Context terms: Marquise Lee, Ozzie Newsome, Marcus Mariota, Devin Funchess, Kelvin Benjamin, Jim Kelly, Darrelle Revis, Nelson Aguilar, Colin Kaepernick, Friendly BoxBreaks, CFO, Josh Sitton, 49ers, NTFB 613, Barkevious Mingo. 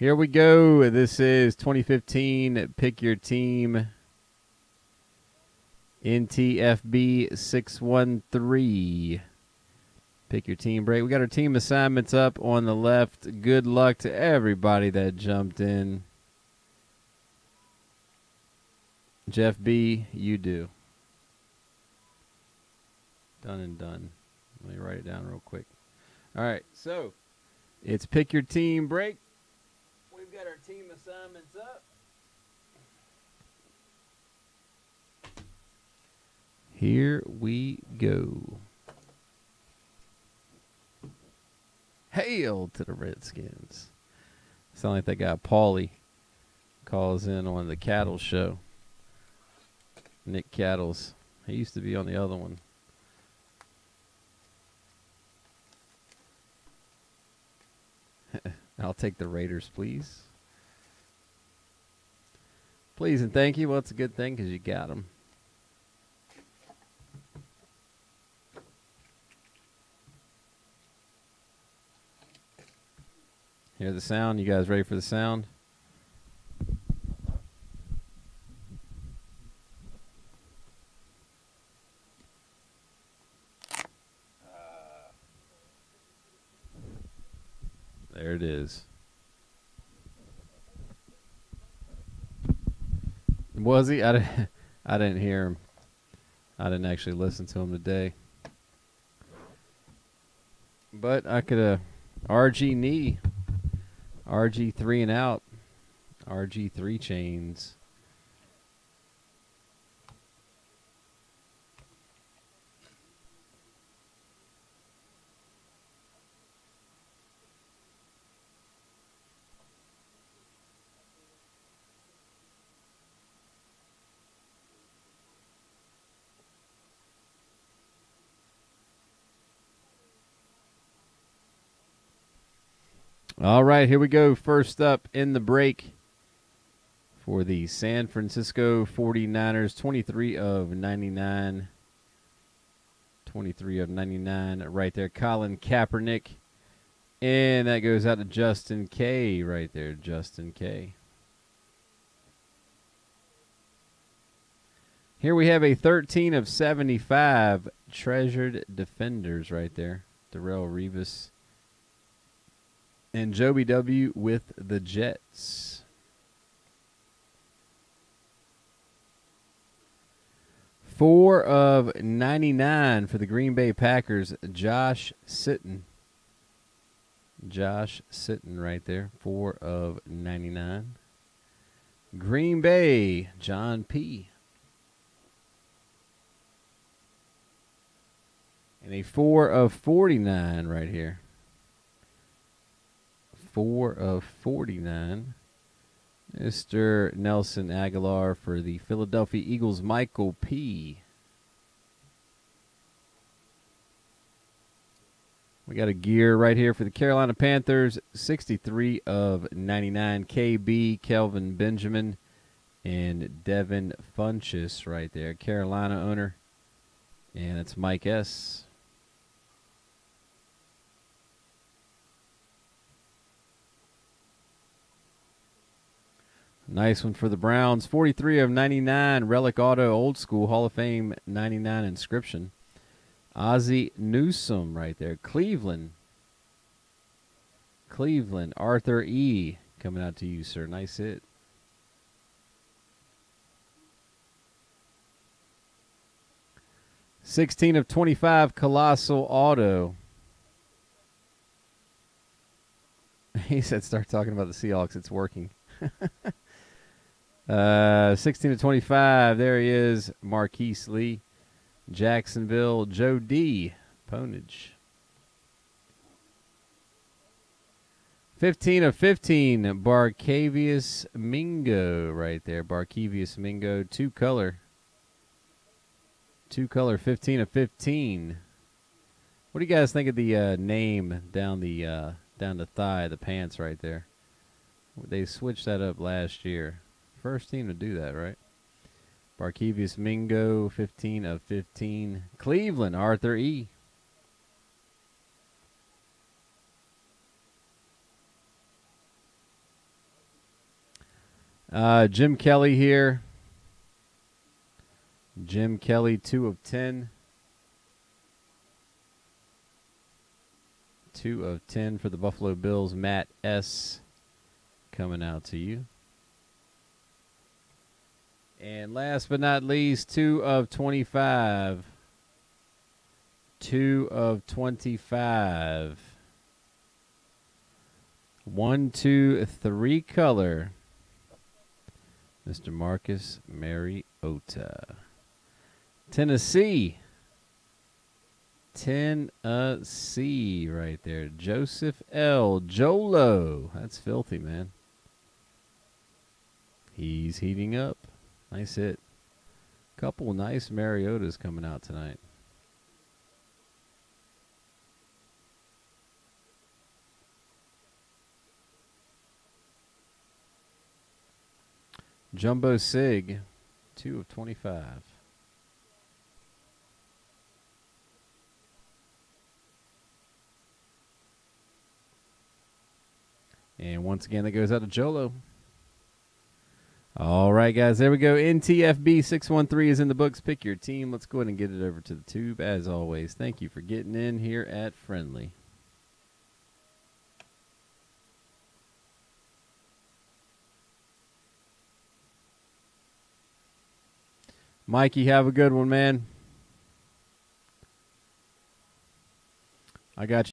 Here we go. This is 2015 Pick Your Team. NTFB 613. Pick your team break. We got our team assignments up on the left. Good luck to everybody that jumped in. Jeff B, you do. Done and done. Let me write it down real quick. All right, so it's Pick Your Team break. We've got our team assignments up. Here we go. Hail to the Redskins. Sound like that guy Paulie calls in on the Cattle show. Nick Cattles. He used to be on the other one. I'll take the Raiders, please. Please and thank you. Well, it's a good thing because you got them. Hear the sound? You guys ready for the sound? There it is. Was he? I didn't hear him. I didn't actually listen to him today. But I could RG knee. RG 3 and out. RG 3 chains. All right, here we go. First up in the break for the San Francisco 49ers, 23 of 99. 23 of 99 right there. Colin Kaepernick. And that goes out to Justin K right there. Justin K. Here we have a 13 of 75 treasured defenders right there. Darrelle Revis. And Joby W with the Jets. Four of 99 for the Green Bay Packers. Josh Sitton. Josh Sitton right there. 4 of 99. Green Bay, John P. And a 4 of 49 right here. 4 of 49. Mr. Nelson Aguilar for the Philadelphia Eagles, Michael P. We got a gear right here for the Carolina Panthers, 63 of 99. KB, Kelvin Benjamin, and Devin Funchess right there. Carolina owner, and it's Mike S. Nice one for the Browns. 43 of 99, Relic Auto, Old School, Hall of Fame, 99 inscription. Ozzie Newsome right there. Cleveland. Cleveland, Arthur E. coming out to you, sir. Nice hit. /25, Colossal Auto. He said start talking about the Seahawks. It's working. 16 to 25. There he is, Marquise Lee, Jacksonville. Joe D, Ponage. 15 of 15, Barkevious Mingo right there. Barkevious Mingo, two color. 15 of 15. What do you guys think of the name down the thigh of the pants right there? They switched that up last year. First team to do that, right? Barkevious Mingo, 15 of 15. Cleveland, Arthur E. Jim Kelly here. Jim Kelly, 2 of 10. 2 of 10 for the Buffalo Bills. Matt S. coming out to you. And last but not least, 2 of 25. 2 of 25. 1, 2, 3 color. Mr. Marcus Mariota. Tennessee. Tennessee right there. Joseph L. Jolo. That's filthy, man. He's heating up. Nice hit. Couple nice Mariotas coming out tonight. Jumbo Sig, 2 of 25. And once again, that goes out to Jolo. All right, guys, there we go. NTFB 613 is in the books. Pick your team. Let's go ahead and get it over to the tube. As always, thank you for getting in here at Friendly. Mikey, have a good one, man. I got you.